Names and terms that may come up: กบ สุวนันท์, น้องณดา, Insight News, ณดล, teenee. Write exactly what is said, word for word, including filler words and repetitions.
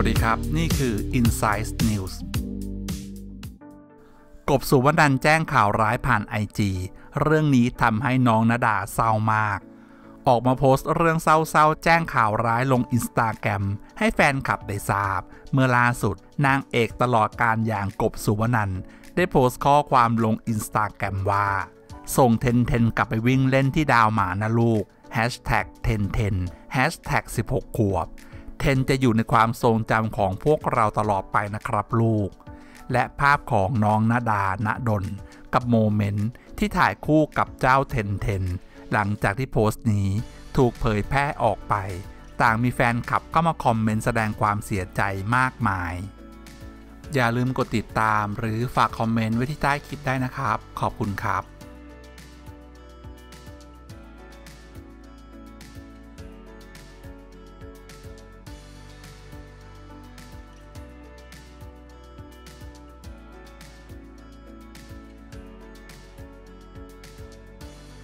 วัสดีครับนี่คือ Insight News กบสุวรรณแจ้งข่าวร้ายผ่าน ไอ จี เรื่องนี้ทำให้น้องณดาเศร้ามากออกมาโพสต์เรื่องเศร้าๆแจ้งข่าวร้ายลง Instagram ให้แฟนคลับได้ทราบเมื่อล่าสุดนางเอกตลอดกาลอย่างกบสุวรรณได้โพสต์ข้อความลง Instagram ว่าส่งเทนเทนกลับไปวิ่งเล่นที่ดาวหมานะลูก Hashtag เทนเทน Hashtag สิบหก ขวบเทนจะอยู่ในความทรงจำของพวกเราตลอดไปนะครับลูกและภาพของน้องณดา ณดลกับโมเมนต์ที่ถ่ายคู่กับเจ้าเทนเทนหลังจากที่โพสต์นี้ถูกเผยแพร่ออกไปต่างมีแฟนคลับก็มาคอมเมนต์แสดงความเสียใจมากมายอย่าลืมกดติดตามหรือฝากคอมเมนต์ไว้ที่ใต้คลิปได้นะครับขอบคุณครับ